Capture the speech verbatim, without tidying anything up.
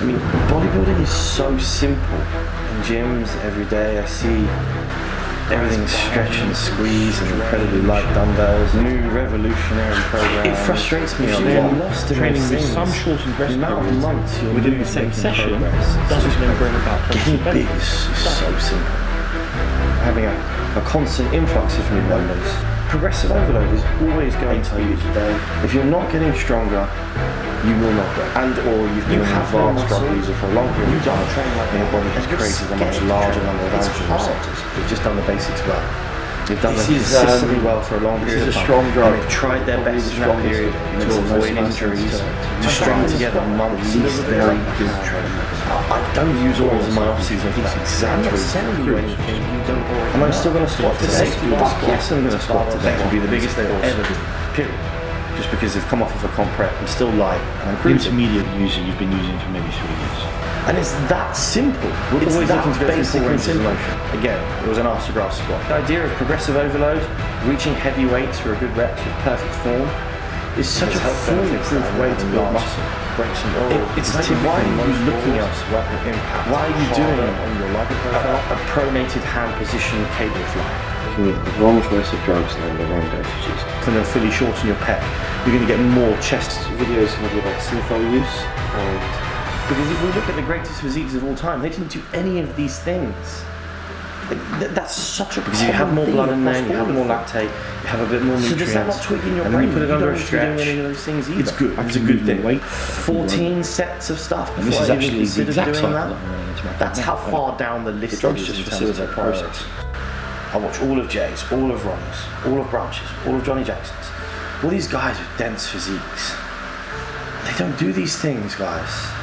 I mean, bodybuilding is so simple. In gyms every day I see everything stretch and squeeze and incredibly light dumbbells, new revolutionary program. It frustrates me a lot. If you're lost in training with some shortened rest periods within the same session, doesn't then bring about getting big is so simple. Having a, a constant influx of new numbers. Progressive overload is always going to be today. If you're not getting stronger, you will not grow. And or you've been an advanced drug user for a long period of time, your body has created a much larger number of androgen receptors. You've just done the basics well. You've done them consistently well for a long period of time. This is a strong drug. They've tried their best in that period to avoid injuries, to string together months of very good training. I don't use all of my off-season for that exact reason. And I'm still going to squat today. Fuck yes, I'm going to squat today. That will be the biggest they'll ever do. Period. Just because they've come off of a comp prep, I'm still light and I'm cruising. Intermediate user you've been using for maybe three years. And it's that simple. We're it's always that looking for basic range of motion. Again, it was an arse-to-grass squat. The idea of progressive overload, reaching heavy weights for a good rep with perfect form, is such it's a foolproof way to build muscle. Break some oil. It, it's like why are you looking at impact? Why are you doing on your life profile? A, a pronated hand position cable fly. With the wrong choice of drugs and the wrong dosages. And then fully shorten your pec. You're going to get more chest videos about C F L use. And because if we look at the greatest physiques of all time, they didn't do any of these things. Like, th that's such a because you have more blood in there, you have more lactate, you have a bit more nutrients. So does that not tweak in your and brain? You put it you under a stretch. Doing any of those things either. It's good. It's a good thing. Wait, fourteen sets of stuff before this is I actually even considered doing cycle. That. That's how far down the list. The drugs just facilitate process. I watch all of Jay's, all of Ron's, all of Branch's, all of Johnny Jackson's. All these guys with dense physiques. They don't do these things, guys.